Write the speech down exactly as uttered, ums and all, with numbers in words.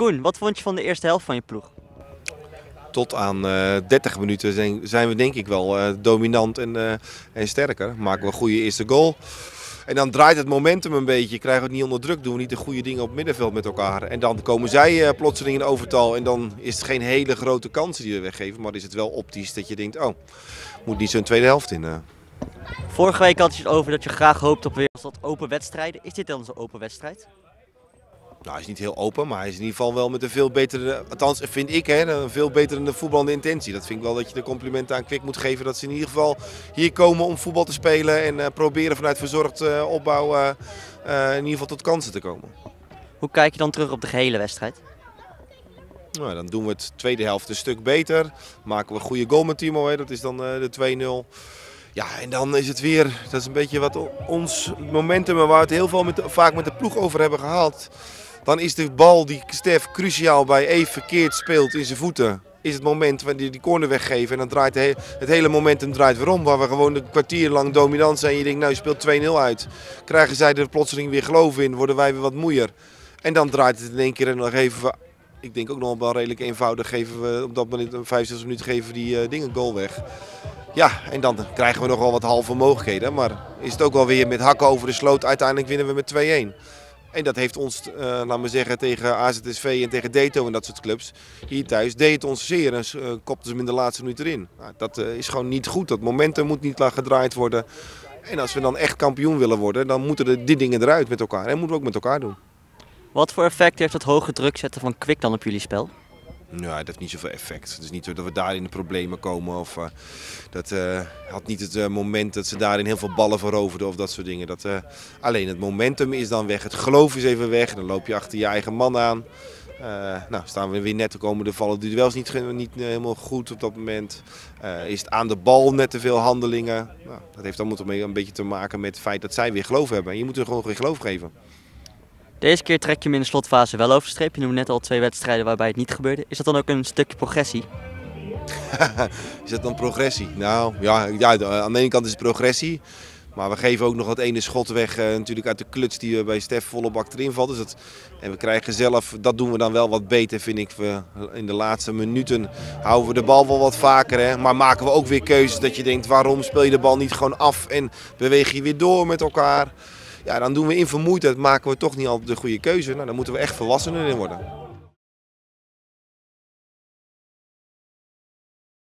Koen, wat vond je van de eerste helft van je ploeg? Tot aan uh, dertig minuten zijn, zijn we denk ik wel uh, dominant en, uh, en sterker. Maken we een goede eerste goal. En dan draait het momentum een beetje. Krijgen we het niet onder druk, doen we niet de goede dingen op het middenveld met elkaar. En dan komen zij uh, plotseling in overtal. En dan is het geen hele grote kansen die we weggeven. Maar is het wel optisch dat je denkt, oh, moet niet zo'n tweede helft in. Uh. Vorige week had je het over dat je graag hoopt op weer wat open wedstrijden. Is dit dan zo'n open wedstrijd? Nou, hij is niet heel open, maar hij is in ieder geval wel met een veel betere, althans vind ik, hè, een veel betere voetballende intentie. Dat vind ik wel dat je de complimenten aan Quick moet geven. Dat ze in ieder geval hier komen om voetbal te spelen en uh, proberen vanuit verzorgd uh, opbouw uh, uh, in ieder geval tot kansen te komen. Hoe kijk je dan terug op de gehele wedstrijd? Nou, dan doen we het tweede helft een stuk beter. Maken we een goede goal met Timo, hè, dat is dan uh, de twee nul. Ja, en dan is het weer, dat is een beetje wat ons momentum waar we het heel veel met, vaak met de ploeg over hebben gehad. Dan is de bal die Stef cruciaal bij even verkeerd speelt in zijn voeten, is het moment waar die, die corner weggeven. En dan draait de he het hele momentum draait weer om, waar we gewoon een kwartier lang dominant zijn. En je denkt, nou je speelt twee nul uit. Krijgen zij er plotseling weer geloof in, worden wij weer wat moeier. En dan draait het in één keer en dan geven we, ik denk ook nog wel redelijk eenvoudig, geven we op dat moment vijfenzestig minuten geven we die uh, dingen goal weg. Ja, en dan krijgen we nog wel wat halve mogelijkheden, maar is het ook wel weer met hakken over de sloot. Uiteindelijk winnen we met twee één. En dat heeft ons, uh, laten we zeggen, tegen A Z S V en tegen Dato en dat soort clubs hier thuis, deed het ons zeer en uh, kopten ze hem in de laatste minuut erin. Nou, dat uh, is gewoon niet goed, dat momentum moet niet laag gedraaid worden. En als we dan echt kampioen willen worden, dan moeten er die dingen eruit met elkaar en moeten we ook met elkaar doen. Wat voor effect heeft dat hoge druk zetten van Quick dan op jullie spel? Nou, dat heeft niet zoveel effect. Het is niet zo dat we daar in de problemen komen. Of, uh, dat uh, had niet het uh, moment dat ze daarin heel veel ballen veroverden of dat soort dingen. Dat, uh, alleen het momentum is dan weg. Het geloof is even weg. Dan loop je achter je eigen man aan. Uh, nou, staan we weer net te komen. De vallen die duels niet, niet uh, helemaal goed op dat moment. Uh, is het aan de bal net te veel handelingen. Nou, dat heeft allemaal een beetje te maken met het feit dat zij weer geloof hebben. En je moet er gewoon geen geloof geven. Deze keer trek je hem in de slotfase wel over de streep. Je noemde net al twee wedstrijden waarbij het niet gebeurde. Is dat dan ook een stukje progressie? Is dat dan progressie? Nou ja, ja, aan de ene kant is het progressie. Maar we geven ook nog dat ene schot weg uh, natuurlijk uit de kluts die uh, bij Stef Vollebak erin valt. Dus dat, en we krijgen zelf, dat doen we dan wel wat beter vind ik. We, in de laatste minuten houden we de bal wel wat vaker. Hè? Maar maken we ook weer keuzes dat je denkt waarom speel je de bal niet gewoon af en beweeg je weer door met elkaar. Ja, dan doen we in vermoeidheid, maken we toch niet altijd de goede keuze. Nou, daar moeten we echt volwassener in worden.